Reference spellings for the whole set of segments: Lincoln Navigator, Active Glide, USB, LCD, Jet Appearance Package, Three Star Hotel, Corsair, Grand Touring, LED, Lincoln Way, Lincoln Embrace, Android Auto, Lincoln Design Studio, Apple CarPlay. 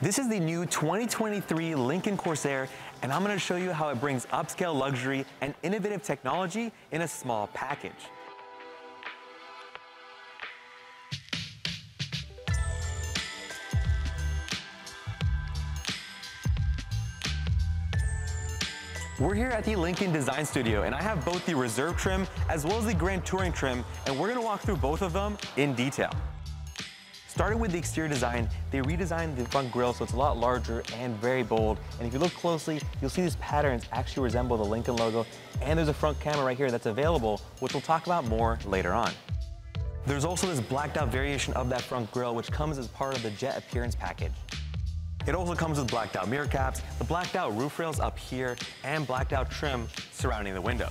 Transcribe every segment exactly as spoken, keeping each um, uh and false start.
This is the new twenty twenty-three Lincoln Corsair, and I'm gonna show you how it brings upscale luxury and innovative technology in a small package. We're here at the Lincoln Design Studio, and I have both the Reserve trim as well as the Grand Touring trim, and we're gonna walk through both of them in detail. Starting with the exterior design, they redesigned the front grille so it's a lot larger and very bold. And if you look closely, you'll see these patterns actually resemble the Lincoln logo, and there's a front camera right here that's available, which we'll talk about more later on. There's also this blacked out variation of that front grille, which comes as part of the Jet Appearance Package. It also comes with blacked out mirror caps, the blacked out roof rails up here, and blacked out trim surrounding the window.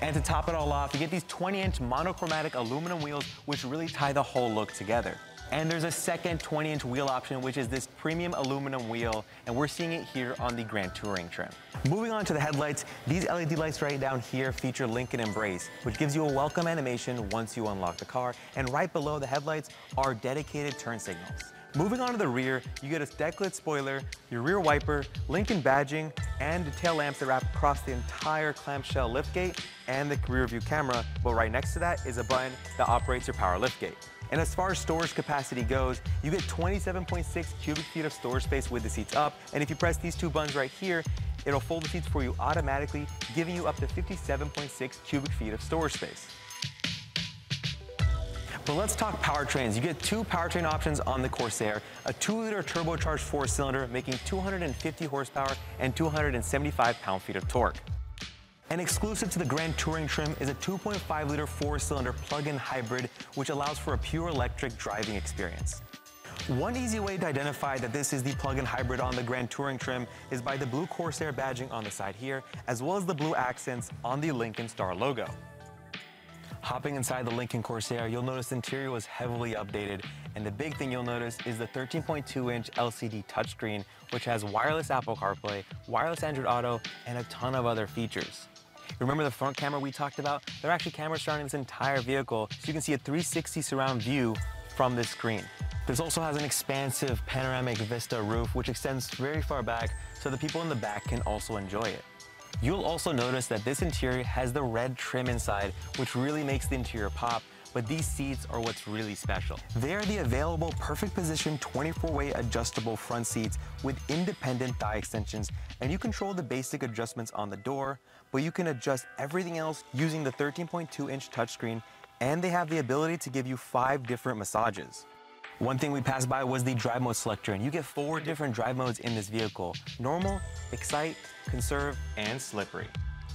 And to top it all off, you get these twenty inch monochromatic aluminum wheels, which really tie the whole look together. And there's a second twenty inch wheel option, which is this premium aluminum wheel, and we're seeing it here on the Grand Touring trim. Moving on to the headlights, these L E D lights right down here feature Lincoln Embrace, which gives you a welcome animation once you unlock the car, and right below the headlights are dedicated turn signals. Moving on to the rear, you get a decklit spoiler, your rear wiper, Lincoln badging, and the tail lamps that wrap across the entire clamshell liftgate and the rear view camera, but right next to that is a button that operates your power liftgate. And as far as storage capacity goes, you get twenty-seven point six cubic feet of storage space with the seats up, and if you press these two buttons right here, it'll fold the seats for you automatically, giving you up to fifty-seven point six cubic feet of storage space. But let's talk powertrains. You get two powertrain options on the Corsair, a two liter turbocharged four-cylinder making two hundred fifty horsepower and two hundred seventy-five pound-feet of torque. And exclusive to the Grand Touring trim is a two point five liter four-cylinder plug-in hybrid, which allows for a pure electric driving experience. One easy way to identify that this is the plug-in hybrid on the Grand Touring trim is by the blue Corsair badging on the side here, as well as the blue accents on the Lincoln Star logo. Hopping inside the Lincoln Corsair, you'll notice the interior was heavily updated, and the big thing you'll notice is the thirteen point two inch L C D touchscreen, which has wireless Apple CarPlay, wireless Android Auto, and a ton of other features. Remember the front camera we talked about? There are actually cameras surrounding this entire vehicle, so you can see a three sixty surround view from this screen. This also has an expansive panoramic vista roof, which extends very far back, so the people in the back can also enjoy it. You'll also notice that this interior has the red trim inside, which really makes the interior pop, but these seats are what's really special. They are the available perfect position twenty-four way adjustable front seats with independent thigh extensions, and you control the basic adjustments on the door, but you can adjust everything else using the thirteen point two inch touchscreen, and they have the ability to give you five different massages. One thing we passed by was the drive mode selector, and you get four different drive modes in this vehicle: normal, excite, conserve, and slippery.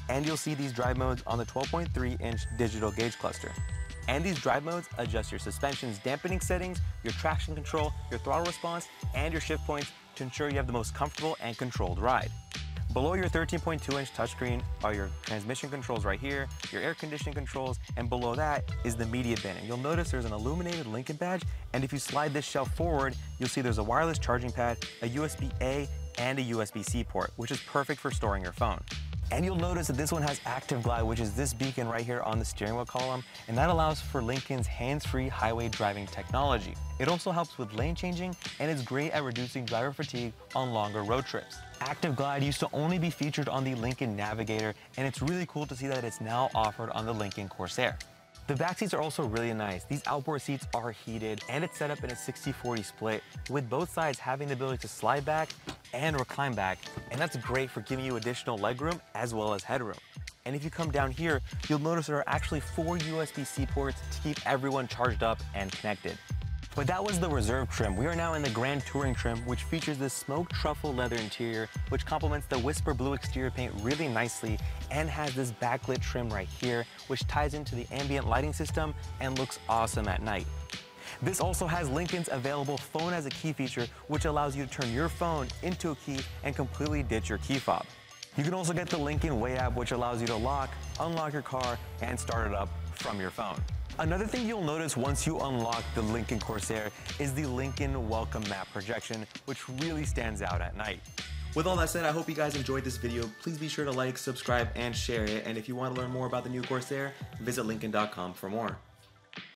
And you'll see these drive modes on the twelve point three inch digital gauge cluster. And these drive modes adjust your suspension's dampening settings, your traction control, your throttle response, and your shift points to ensure you have the most comfortable and controlled ride. Below your thirteen point two inch touchscreen are your transmission controls right here, your air conditioning controls, and below that is the media bin. And you'll notice there's an illuminated Lincoln badge, and if you slide this shelf forward, you'll see there's a wireless charging pad, a U S B A, and a U S B C port, which is perfect for storing your phone. And you'll notice that this one has Active Glide, which is this beacon right here on the steering wheel column, and that allows for Lincoln's hands-free highway driving technology. It also helps with lane changing, and it's great at reducing driver fatigue on longer road trips. Active Glide used to only be featured on the Lincoln Navigator, and it's really cool to see that it's now offered on the Lincoln Corsair. The back seats are also really nice. These outboard seats are heated, and it's set up in a sixty forty split, with both sides having the ability to slide back and recline back, and that's great for giving you additional legroom as well as headroom. And if you come down here, you'll notice there are actually four U S B C ports to keep everyone charged up and connected. But that was the Reserve trim. We are now in the Grand Touring trim, which features this smoked truffle leather interior, which complements the whisper blue exterior paint really nicely, and has this backlit trim right here, which ties into the ambient lighting system and looks awesome at night. This also has Lincoln's available phone as a key feature, which allows you to turn your phone into a key and completely ditch your key fob. You can also get the Lincoln Way app, which allows you to lock, unlock your car, and start it up from your phone. Another thing you'll notice once you unlock the Lincoln Corsair is the Lincoln Welcome Map projection, which really stands out at night. With all that said, I hope you guys enjoyed this video. Please be sure to like, subscribe, and share it. And if you want to learn more about the new Corsair, visit Lincoln dot com for more.